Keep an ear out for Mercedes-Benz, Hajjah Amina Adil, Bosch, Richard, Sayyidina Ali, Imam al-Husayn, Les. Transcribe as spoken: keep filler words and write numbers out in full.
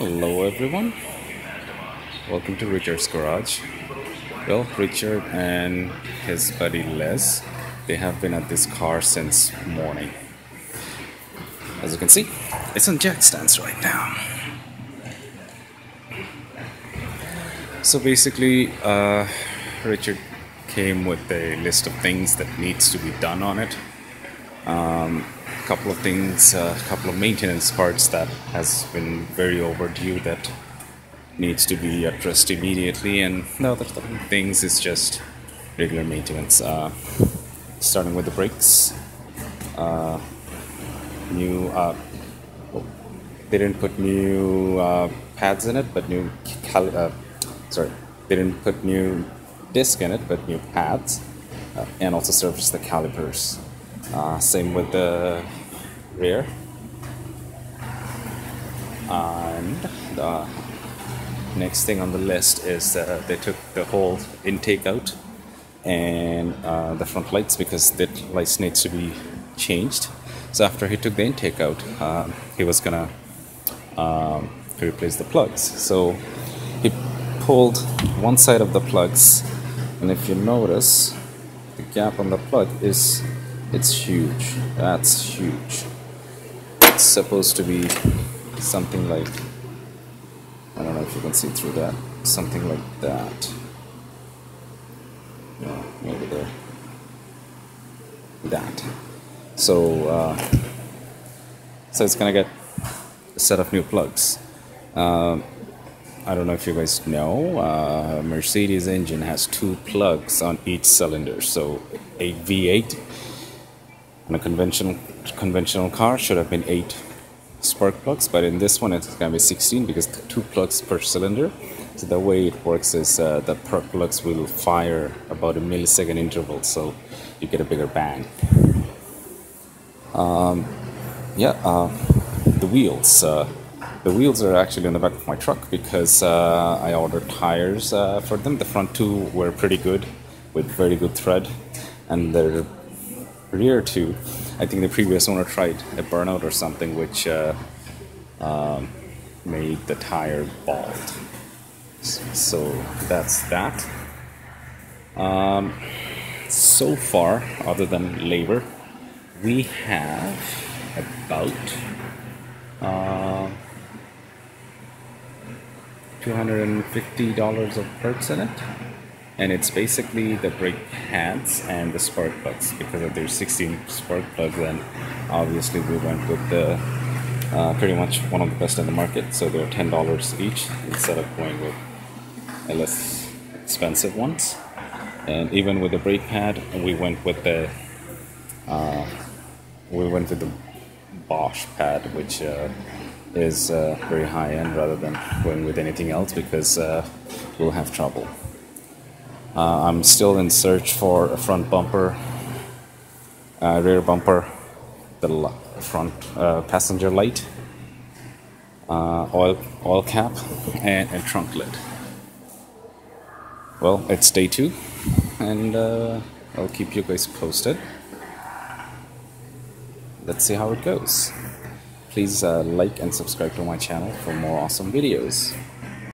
Hello everyone, welcome to Richard's Garage. Well, Richard and his buddy Les, they have been at this car since morning. As you can see, it's on jack stands right now. So basically, uh, Richard came with a list of things that needs to be done on it. Um, couple of things, a uh, couple of maintenance parts that has been very overdue that needs to be addressed immediately, and the other things is just regular maintenance. Uh, starting with the brakes, uh, new. Uh, oh, they didn't put new uh, pads in it, but new. Cali uh, sorry, they didn't put new disc in it, but new pads, uh, and also service the calipers. Uh, same with the rear and the next thing on the list is uh, they took the whole intake out and uh, the front lights, because the lights needs to be changed. So after he took the intake out, uh, he was gonna um, replace the plugs, so he pulled one side of the plugs, and if you notice the gap on the plug is it's huge. That's huge. It's supposed to be something like, I don't know if you can see through that, something like that. No, maybe there. That. So, uh, so it's gonna get a set of new plugs. Um, I don't know if you guys know, uh, Mercedes engine has two plugs on each cylinder, so a V eight. In a conventional conventional car should have been eight spark plugs, but in this one it's going to be sixteen because two plugs per cylinder. So the way it works is uh, the spark plugs will fire about a millisecond interval, so you get a bigger bang. Um, yeah, uh, the wheels. Uh, the wheels are actually on the back of my truck because uh, I ordered tires uh, for them. The front two were pretty good, with very good tread, and they're rear two, I think the previous owner tried a burnout or something, which uh, um, made the tire bald. So that's that. Um, so far, other than labor, we have about uh, two hundred fifty dollars of parts in it. And it's basically the brake pads and the spark plugs, because if there's sixteen spark plugs, then obviously we went with the uh, pretty much one of the best in the market, so they're ten dollars each instead of going with a less expensive ones. And even with the brake pad, we went with the uh, we went with the Bosch pad, which uh, is uh, very high end, rather than going with anything else, because uh, we'll have trouble. Uh, I'm still in search for a front bumper, uh, rear bumper, the l front uh, passenger light, uh, oil oil cap, and a trunk lid. Well, it's day two, and uh, I'll keep you guys posted. Let's see how it goes. Please uh, like and subscribe to my channel for more awesome videos.